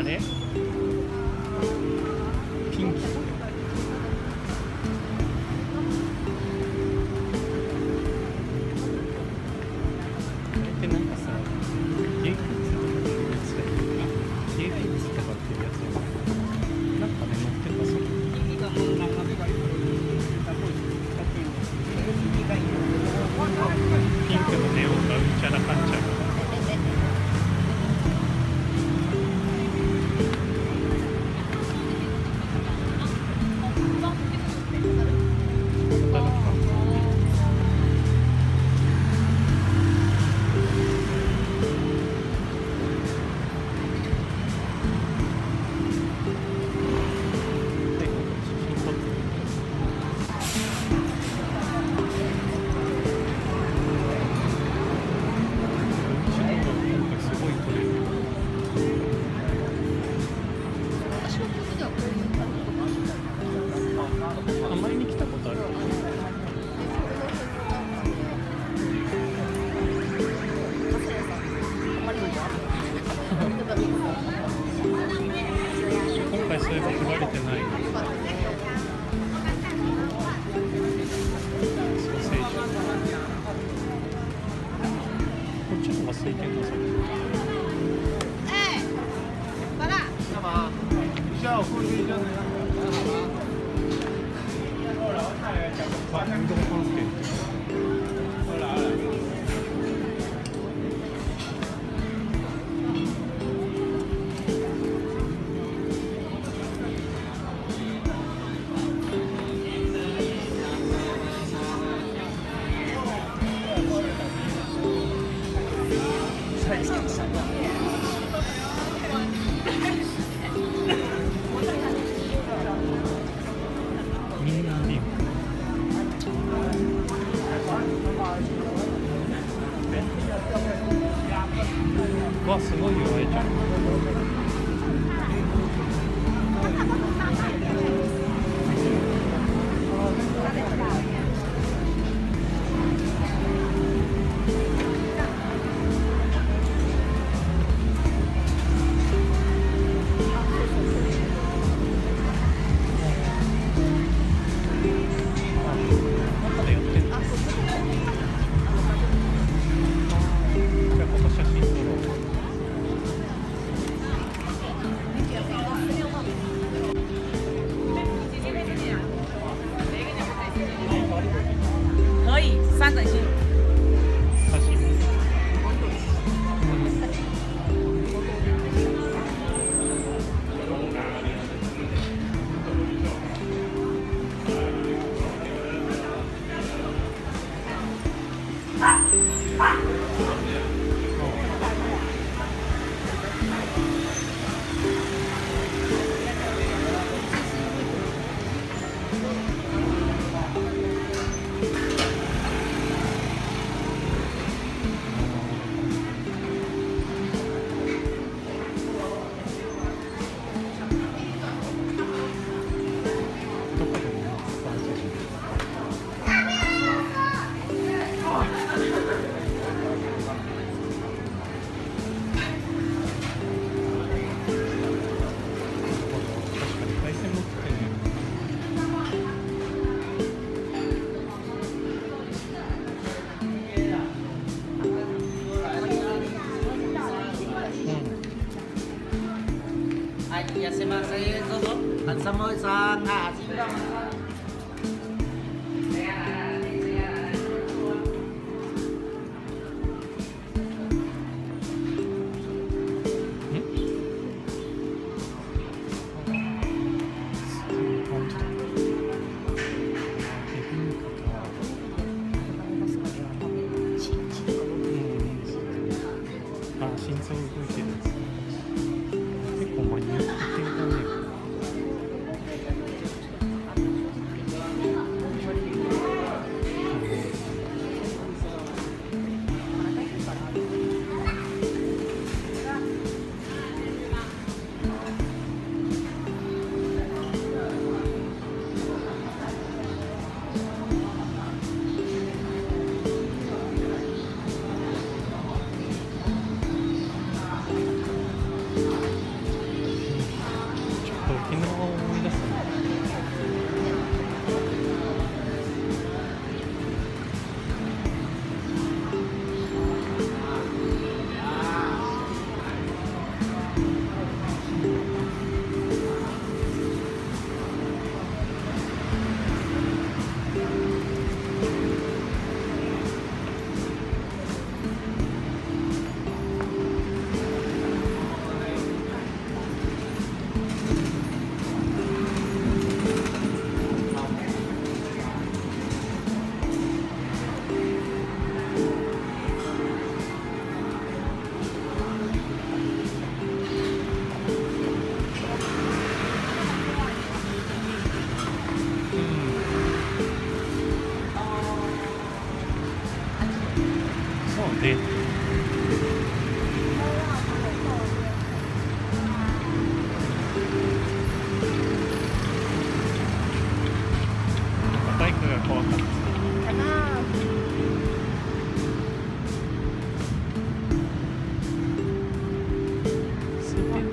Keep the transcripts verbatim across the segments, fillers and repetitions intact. あれピンキー。結構マニアック系だね。わったんですかなあ。それなル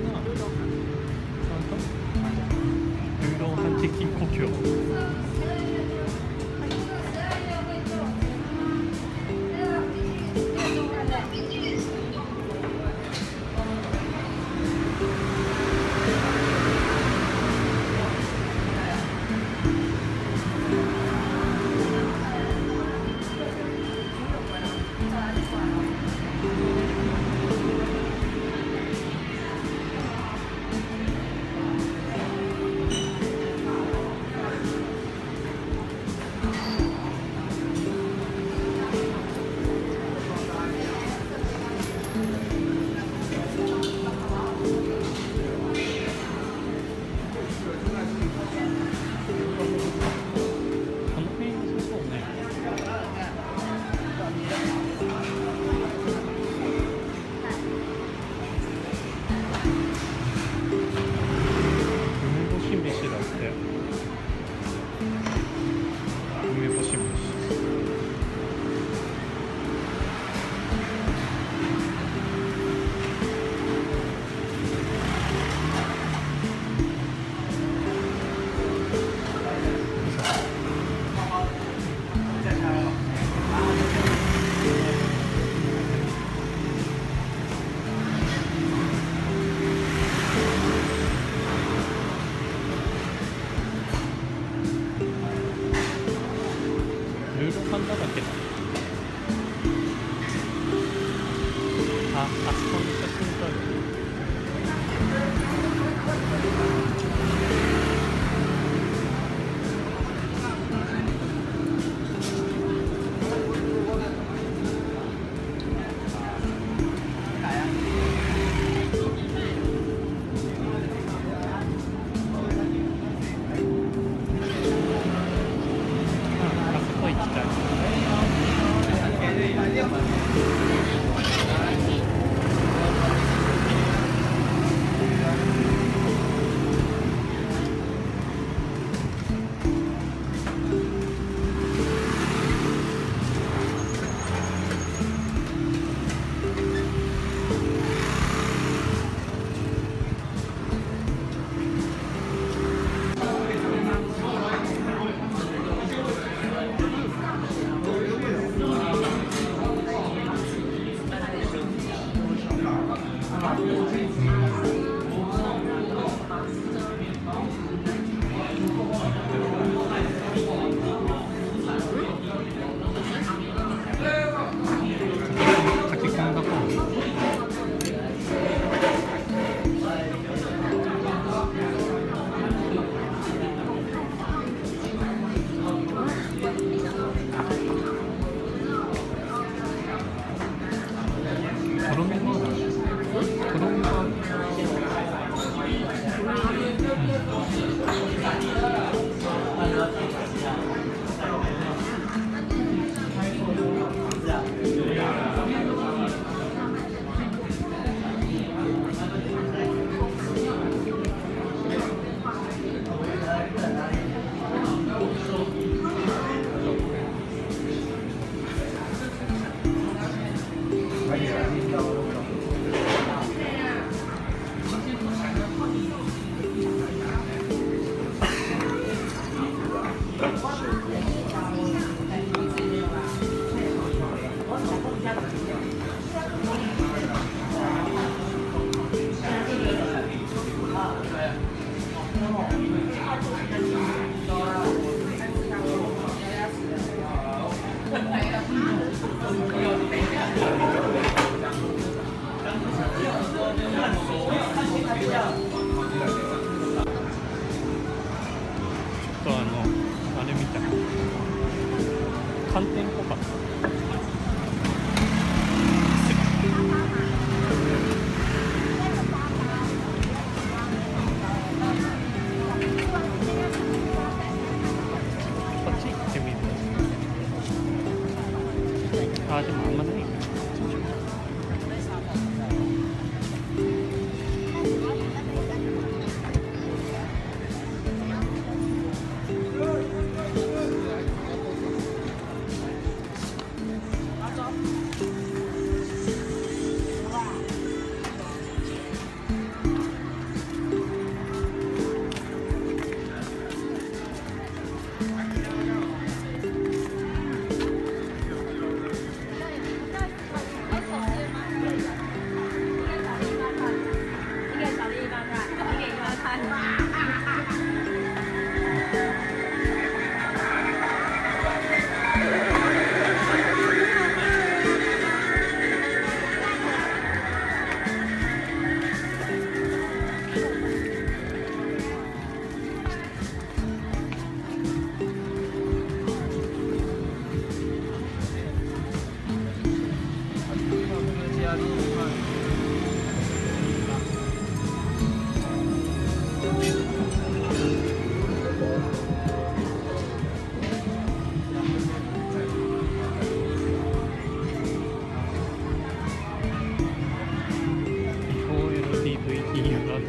ーローハン的故郷。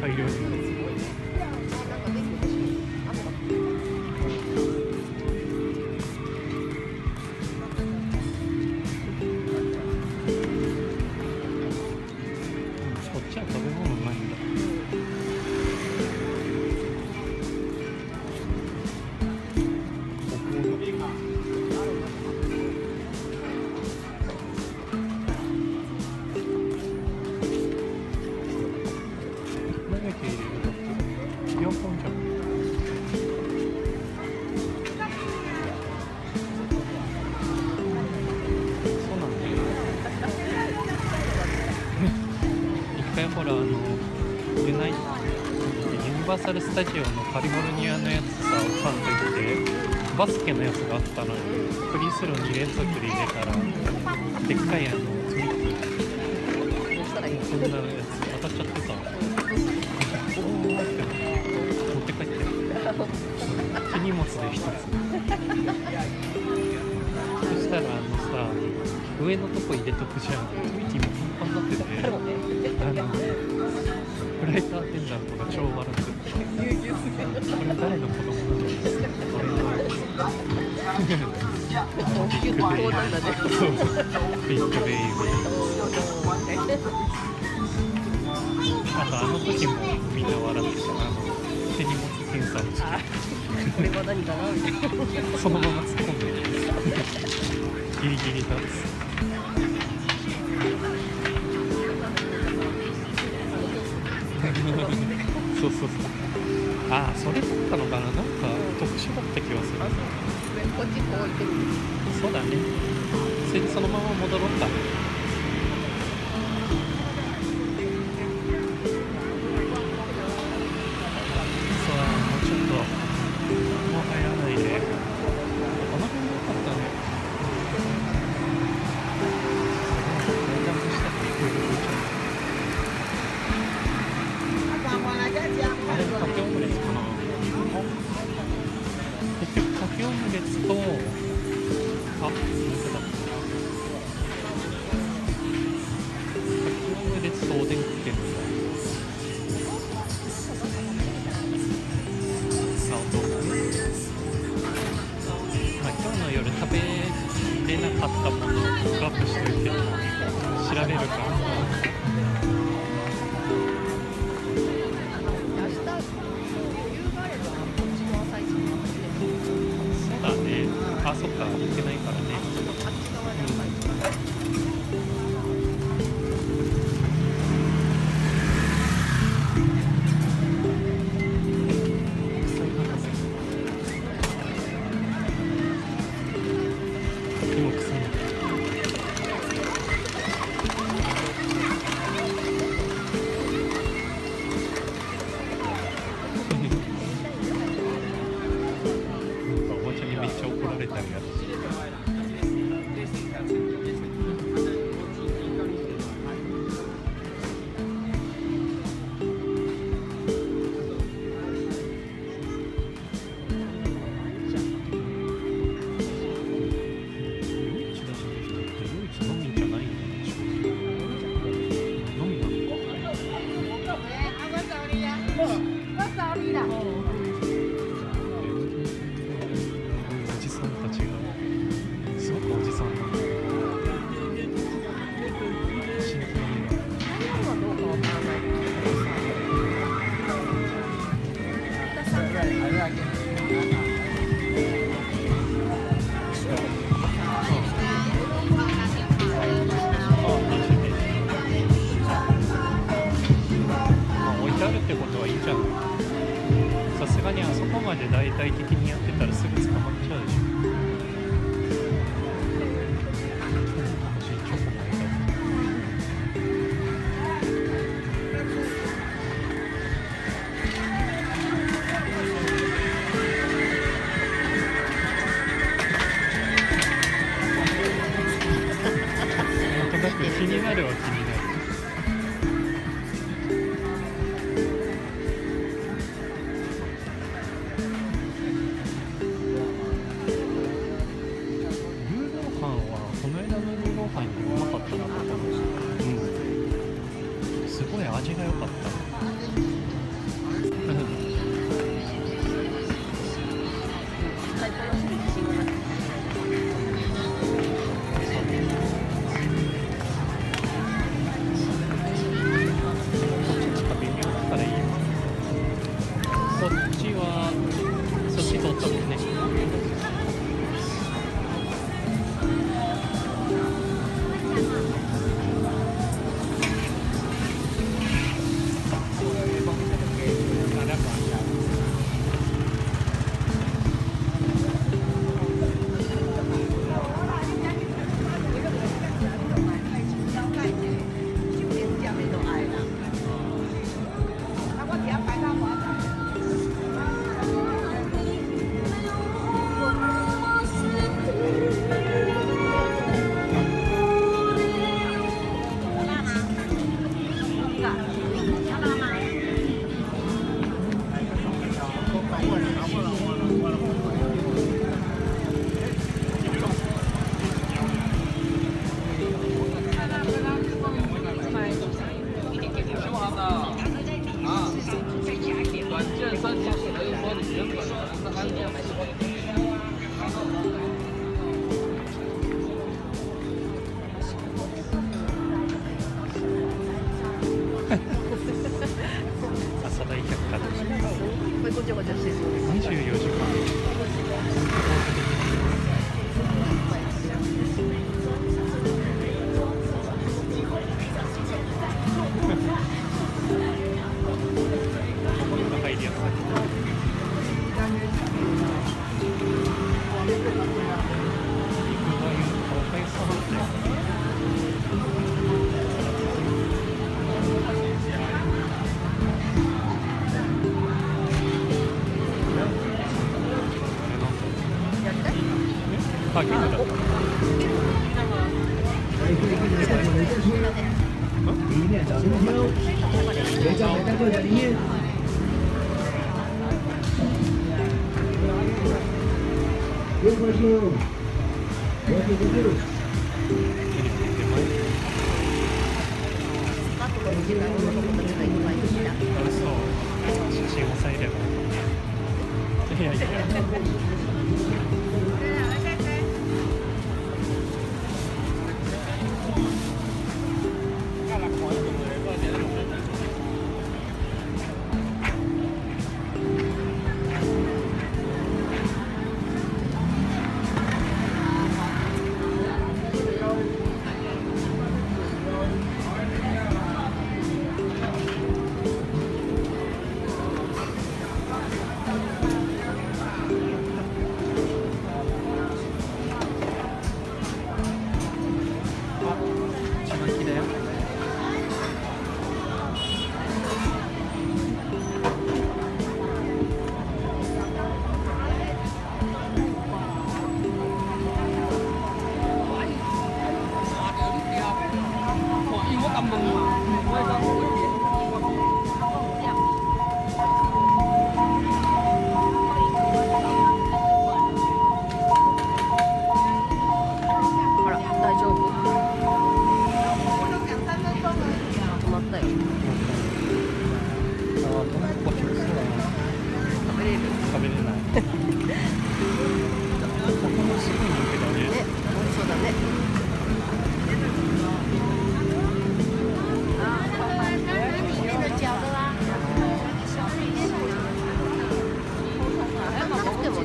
大量に。 ほらあのユナイユニバーサル・スタジオのカリフォルニアのやつさファンといってバスケのやつがあったのにフリースローに連続で入れたらでっかいあのスミッキーどうしたらいいのそんなやつ当たっちゃってさおおって持って帰って手荷物で一つそしたらあのさ上のとこ入れとくじゃんスミッキーもパンパンになってて。 フライトアテンダントが超笑ってこれ誰の子供なんですかビッグベイビーあとあの時もみんな笑ってた手荷物検査をしてこれは何かなみたいなそのまま突っ込んでギリギリなんです。 そうそうそう。ああ、それだったのかな。なんか特殊だった気がする。こっちこう行ってる。そうだね。それでそのまま戻ろうか。そうだ、もうちょっともう入らないで。この辺も良かったね。連絡したって。 と、あ、そうだ。カキオムレツとおでん食ってるんだ。あ、お豆腐ね。まあ今日の夜食べれなかったものをピックアップしておいて調べるか。 あ、そっか、行けないからね。今臭い。こっちはそっち通ったもんね。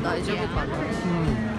大丈夫かな。うん。